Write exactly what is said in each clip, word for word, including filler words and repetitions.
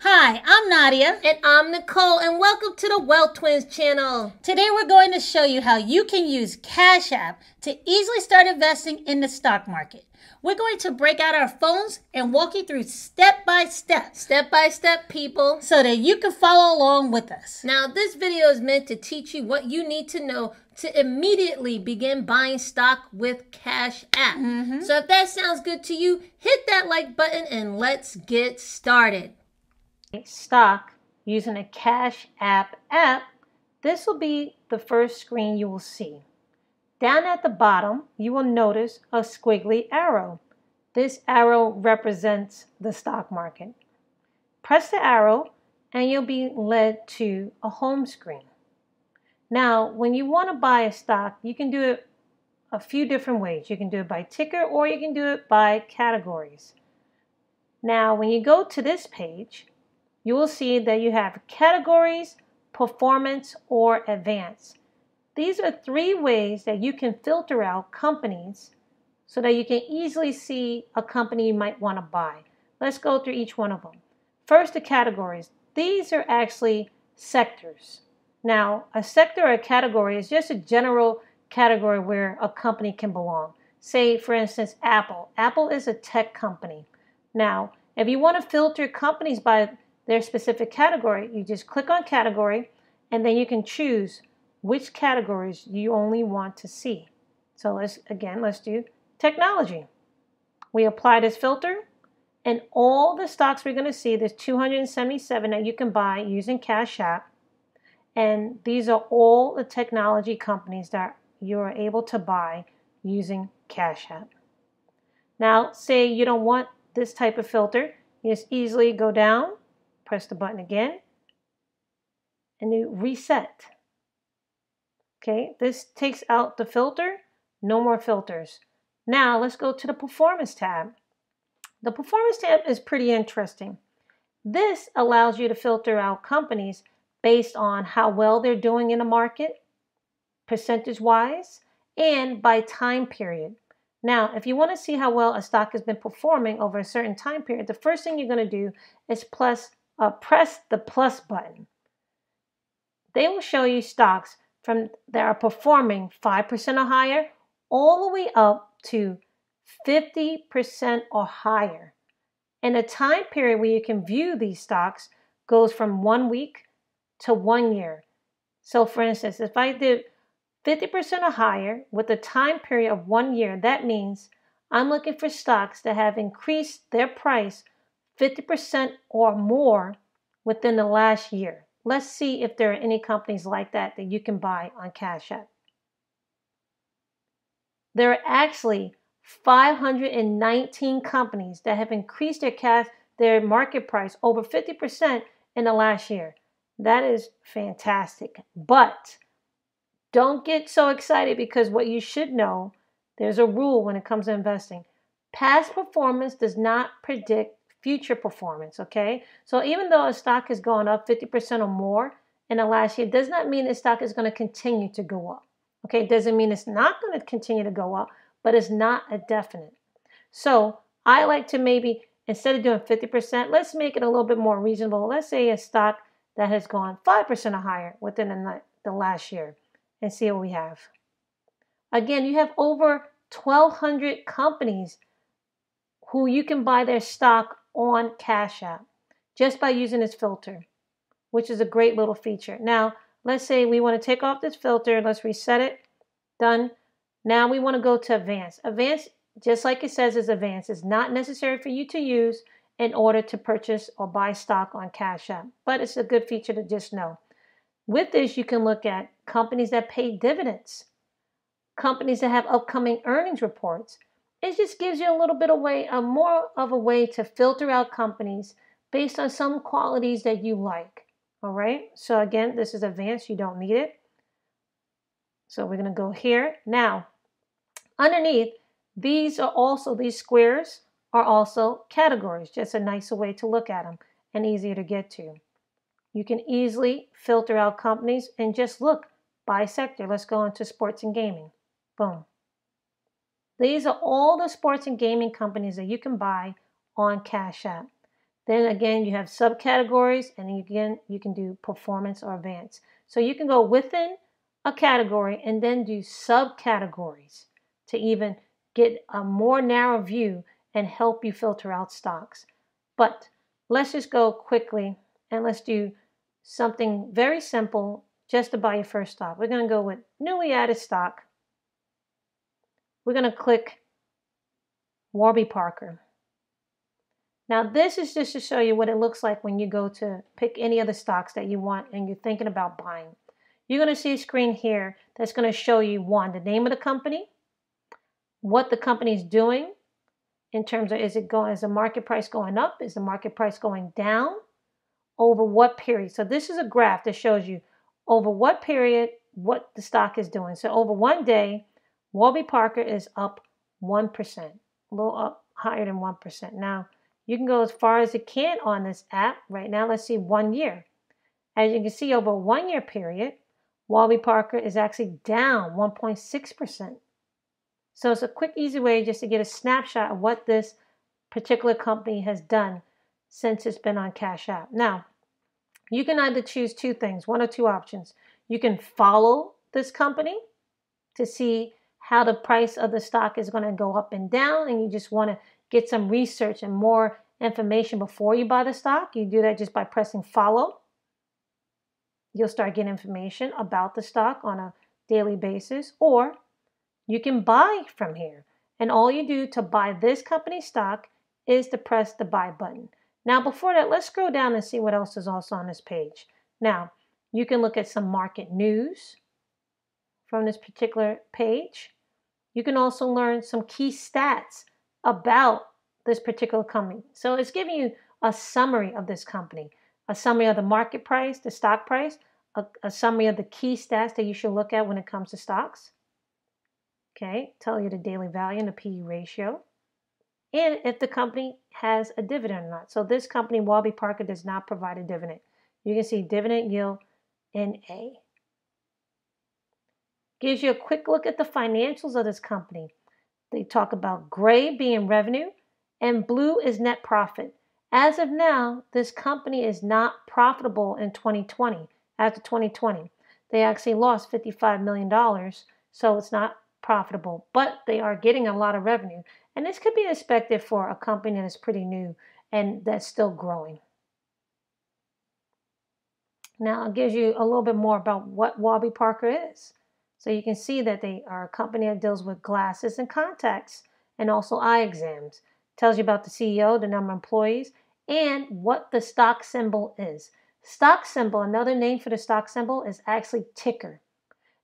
Hi, I'm Nadia. And I'm Nicole, and welcome to the Wealth Twins channel. Today we're going to show you how you can use Cash App to easily start investing in the stock market. We're going to break out our phones and walk you through step by step. Step by step, people. So that you can follow along with us. Now, this video is meant to teach you what you need to know to immediately begin buying stock with Cash App. Mm-hmm. So if that sounds good to you, hit that like button and let's get started. Stock using a Cash App app, this will be the first screen you will see. Down at the bottom, you will notice a squiggly arrow. This arrow represents the stock market. Press the arrow and you'll be led to a home screen. Now, when you want to buy a stock, you can do it a few different ways. You can do it by ticker or you can do it by categories. Now, when you go to this page, you will see that you have categories, performance, or advanced. These are three ways that you can filter out companies so that you can easily see a company you might want to buy. Let's go through each one of them. First, the categories. These are actually sectors. Now, a sector or a category is just a general category where a company can belong. Say, for instance, Apple. Apple is a tech company. Now, if you want to filter companies by their specific category, you just click on category and then you can choose which categories you only want to see. So let's, again, let's do technology. We apply this filter and all the stocks we're gonna see, there's two hundred seventy-seven that you can buy using Cash App. And these are all the technology companies that you're able to buy using Cash App. Now, say you don't want this type of filter, you just easily go down, press the button again, and you reset. Okay, this takes out the filter, no more filters. Now let's go to the performance tab. The performance tab is pretty interesting. This allows you to filter out companies based on how well they're doing in the market, percentage-wise, and by time period. Now, if you want to see how well a stock has been performing over a certain time period, the first thing you're going to do is plus Uh, press the plus button. They will show you stocks from that are performing five percent or higher all the way up to fifty percent or higher. And the time period where you can view these stocks goes from one week to one year. So for instance, if I did fifty percent or higher with a time period of one year, that means I'm looking for stocks that have increased their price fifty percent or more within the last year. Let's see if there are any companies like that that you can buy on Cash App. There are actually five hundred nineteen companies that have increased their cash, their market price over fifty percent in the last year. That is fantastic. But don't get so excited, because what you should know, there's a rule when it comes to investing. Past performance does not predict future performance, okay? So even though a stock has gone up fifty percent or more in the last year, it does not mean the stock is going to continue to go up, okay? It doesn't mean it's not going to continue to go up, but it's not a definite. So I like to maybe, instead of doing fifty percent, let's make it a little bit more reasonable. Let's say a stock that has gone five percent or higher within the last year and see what we have. Again, you have over twelve hundred companies who you can buy their stock on Cash App just by using this filter, which is a great little feature. Now, let's say we want to take off this filter. Let's reset it. Done. Now we want to go to advanced. Advanced, just like it says, is advanced. It's not necessary for you to use in order to purchase or buy stock on Cash App, but it's a good feature to just know. With this, you can look at companies that pay dividends, companies that have upcoming earnings reports. It just gives you a little bit of way, a more of a way to filter out companies based on some qualities that you like. All right. So again, this is advanced. You don't need it. So we're going to go here. Now, underneath, these are also, these squares are also categories. Just a nicer way to look at them and easier to get to. You can easily filter out companies and just look by sector. Let's go into sports and gaming. Boom. These are all the sports and gaming companies that you can buy on Cash App. Then again, you have subcategories, and then again, you can do performance or advance. So you can go within a category and then do subcategories to even get a more narrow view and help you filter out stocks. But let's just go quickly and let's do something very simple just to buy your first stock. We're gonna go with newly added stock. We're gonna click Warby Parker. Now this is just to show you what it looks like when you go to pick any of the stocks that you want and you're thinking about buying. You're gonna see a screen here that's gonna show you, one, the name of the company, what the company is doing in terms of is it going, is the market price going up? Is the market price going down? Over what period? So this is a graph that shows you over what period, what the stock is doing. So over one day, Warby Parker is up one percent, a little up higher than one percent. Now, you can go as far as it can on this app. Right now, let's see one year. As you can see, over a one-year period, Warby Parker is actually down one point six percent. So it's a quick, easy way just to get a snapshot of what this particular company has done since it's been on Cash App. Now, you can either choose two things, one or two options. You can follow this company to see how the price of the stock is going to go up and down, and you just want to get some research and more information before you buy the stock. You do that just by pressing follow. You'll start getting information about the stock on a daily basis, or you can buy from here. And all you do to buy this company stock is to press the buy button. Now, before that, let's scroll down and see what else is also on this page. Now, you can look at some market news from this particular page. You can also learn some key stats about this particular company. So it's giving you a summary of this company, a summary of the market price, the stock price, a, a summary of the key stats that you should look at when it comes to stocks. Okay, tell you the daily value and the P E ratio, and if the company has a dividend or not. So this company, Warby Parker, does not provide a dividend. You can see dividend yield N A. Gives you a quick look at the financials of this company. They talk about gray being revenue and blue is net profit. As of now, this company is not profitable in twenty twenty. After twenty twenty, they actually lost fifty-five million dollars, so it's not profitable, but they are getting a lot of revenue. And this could be expected for a company that is pretty new and that's still growing. Now, it gives you a little bit more about what Warby Parker is. So you can see that they are a company that deals with glasses and contacts and also eye exams. Tells you about the C E O, the number of employees, and what the stock symbol is. Stock symbol, another name for the stock symbol is actually ticker.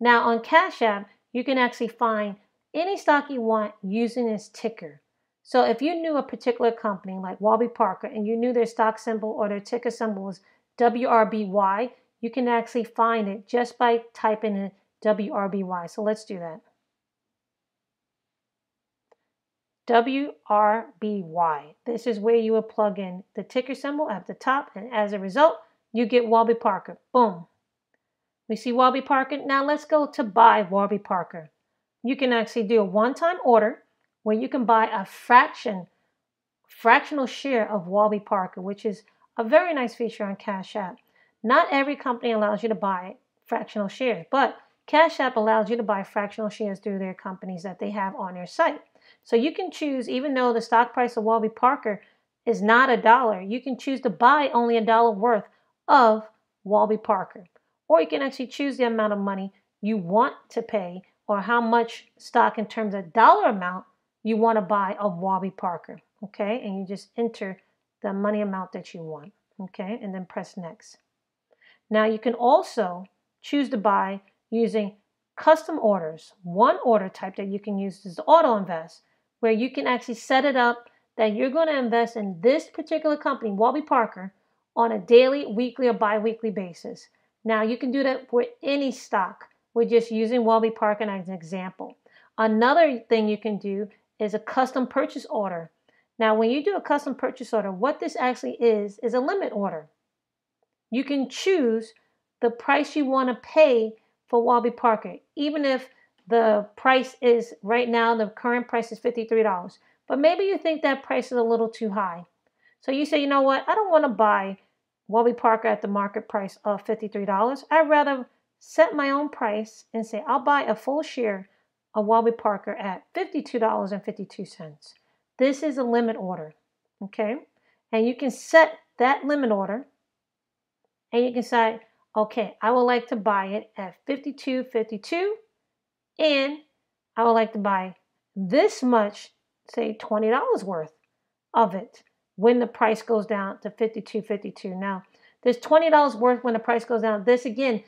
Now on Cash App, you can actually find any stock you want using this ticker. So if you knew a particular company like Warby Parker and you knew their stock symbol or their ticker symbol was W R B Y, you can actually find it just by typing in W R B Y. So let's do that. W R B Y. This is where you will plug in the ticker symbol at the top, and as a result, you get Warby Parker. Boom. We see Warby Parker. Now let's go to buy Warby Parker. You can actually do a one-time order where you can buy a fraction, fractional share of Warby Parker, which is a very nice feature on Cash App. Not every company allows you to buy fractional shares, but Cash App allows you to buy fractional shares through their companies that they have on their site. So you can choose, even though the stock price of Warby Parker is not a dollar, you can choose to buy only a dollar worth of Warby Parker. Or you can actually choose the amount of money you want to pay or how much stock in terms of dollar amount you want to buy of Warby Parker, okay? And you just enter the money amount that you want, okay? And then press next. Now you can also choose to buy using custom orders. One order type that you can use is the auto invest, where you can actually set it up that you're going to invest in this particular company, Warby Parker, on a daily, weekly, or bi-weekly basis. Now you can do that for any stock. We're just using Warby Parker as an example. Another thing you can do is a custom purchase order. Now when you do a custom purchase order, what this actually is, is a limit order. You can choose the price you want to pay for Warby Parker, even if the price is right now, the current price is fifty-three dollars. But maybe you think that price is a little too high. So you say, you know what? I don't want to buy Warby Parker at the market price of fifty-three dollars. I'd rather set my own price and say, I'll buy a full share of Warby Parker at fifty-two dollars and fifty-two cents. This is a limit order, okay? And you can set that limit order and you can say, okay, I would like to buy it at fifty-two dollars and fifty-two cents and I would like to buy this much, say twenty dollars worth of it when the price goes down to fifty-two dollars and fifty-two cents. Now, there's twenty dollars worth when the price goes down. This, again,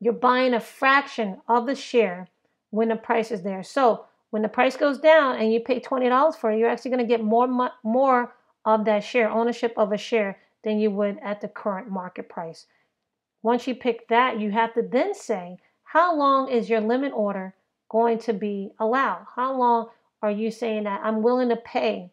you're buying a fraction of the share when the price is there. So when the price goes down and you pay twenty dollars for it, you're actually going to get more, more of that share, ownership of a share, than you would at the current market price. Once you pick that, you have to then say, how long is your limit order going to be allowed? How long are you saying that I'm willing to pay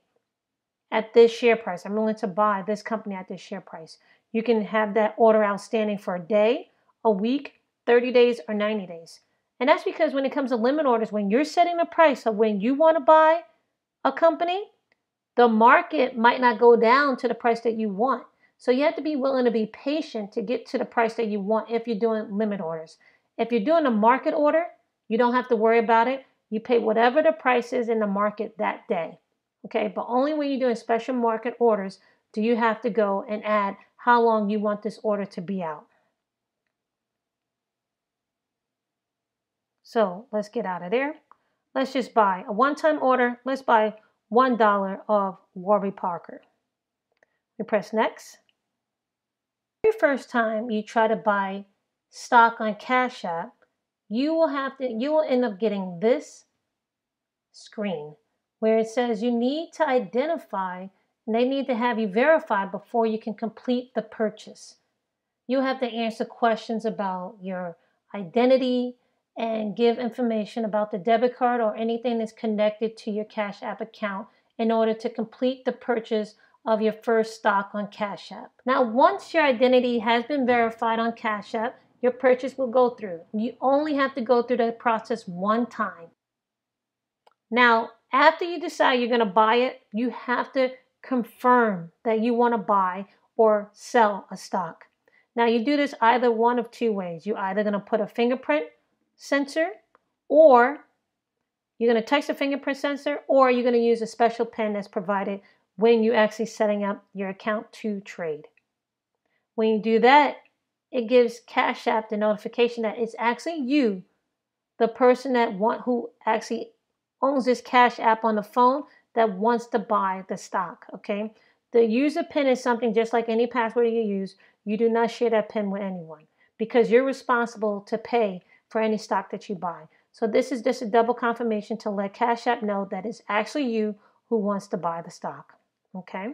at this share price? I'm willing to buy this company at this share price. You can have that order outstanding for a day, a week, thirty days, or ninety days. And that's because when it comes to limit orders, when you're setting the price of when you want to buy a company, the market might not go down to the price that you want. So you have to be willing to be patient to get to the price that you want if you're doing limit orders. If you're doing a market order, you don't have to worry about it. You pay whatever the price is in the market that day. Okay, but only when you're doing special market orders do you have to go and add how long you want this order to be out. So let's get out of there. Let's just buy a one-time order. Let's buy one dollar of Warby Parker. We press next. Your first time you try to buy stock on Cash App, you will have to, you will end up getting this screen where it says you need to identify and they need to have you verify before you can complete the purchase. You have to answer questions about your identity, and give information about the debit card or anything that's connected to your Cash App account in order to complete the purchase of your first stock on Cash App. Now, once your identity has been verified on Cash App, your purchase will go through. You only have to go through the process one time. Now, after you decide you're going to buy it, you have to confirm that you want to buy or sell a stock. Now, you do this either one of two ways. You're either going to put a fingerprint sensor, or you're going to touch the fingerprint sensor, or you're going to use a special pen that's provided when you're actually setting up your account to trade. When you do that, it gives Cash App the notification that it's actually you, the person that want, who actually owns this Cash App on the phone, that wants to buy the stock. Okay, the user pin is something just like any password you use. You do not share that pin with anyone because you're responsible to pay for any stock that you buy. So this is just a double confirmation to let Cash App know that it's actually you who wants to buy the stock, okay?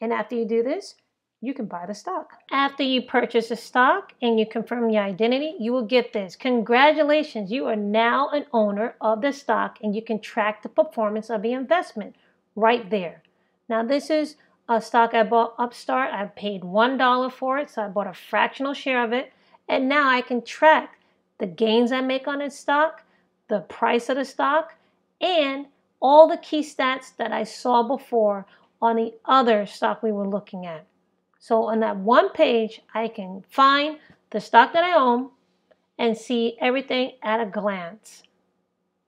And after you do this, you can buy the stock. After you purchase the stock and you confirm your identity, you will get this. Congratulations, you are now an owner of the stock and you can track the performance of the investment right there. Now this is a stock I bought, Upstart. I paid one dollar for it, so I bought a fractional share of it. And now I can track the gains I make on this stock, the price of the stock, and all the key stats that I saw before on the other stock we were looking at. So on that one page, I can find the stock that I own and see everything at a glance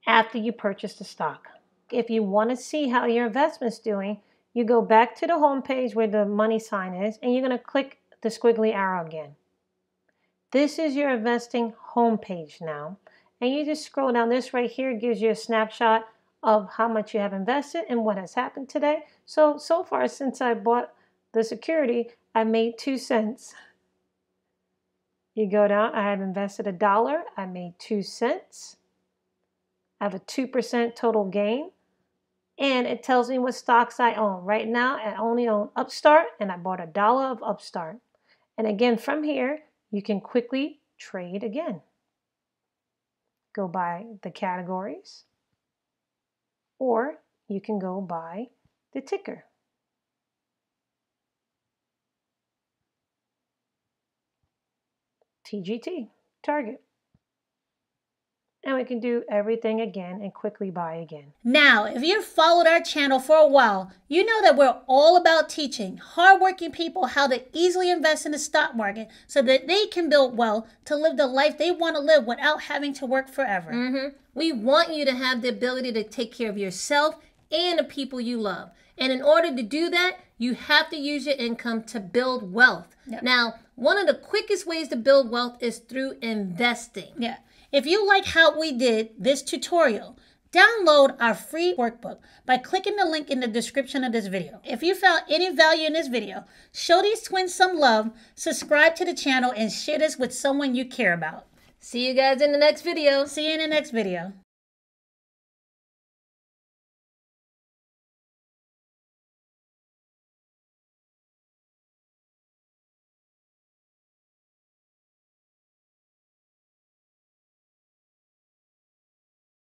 after you purchase the stock. If you want to see how your investment's doing, you go back to the home page where the money sign is, and you're going to click the squiggly arrow again. This is your investing homepage now, and you just scroll down. This right here gives you a snapshot of how much you have invested and what has happened today. So, so far since I bought the security, I made two cents. You go down, I have invested a dollar, I made two cents. I have a two percent total gain, and it tells me what stocks I own. Right now, I only own Upstart, and I bought a dollar of Upstart. And again, from here, you can quickly trade again. Go by the categories, or you can go by the ticker. T G T, Target. And we we can do everything again and quickly buy again. Now, if you've followed our channel for a while, you know that we're all about teaching hardworking people how to easily invest in the stock market so that they can build wealth to live the life they want to live without having to work forever. Mm-hmm. We want you to have the ability to take care of yourself and the people you love. And in order to do that, you have to use your income to build wealth. Yep. Now, one of the quickest ways to build wealth is through investing. Yeah. If you like how we did this tutorial, download our free workbook by clicking the link in the description of this video. If you found any value in this video, show these twins some love, subscribe to the channel, and share this with someone you care about. See you guys in the next video. See you in the next video.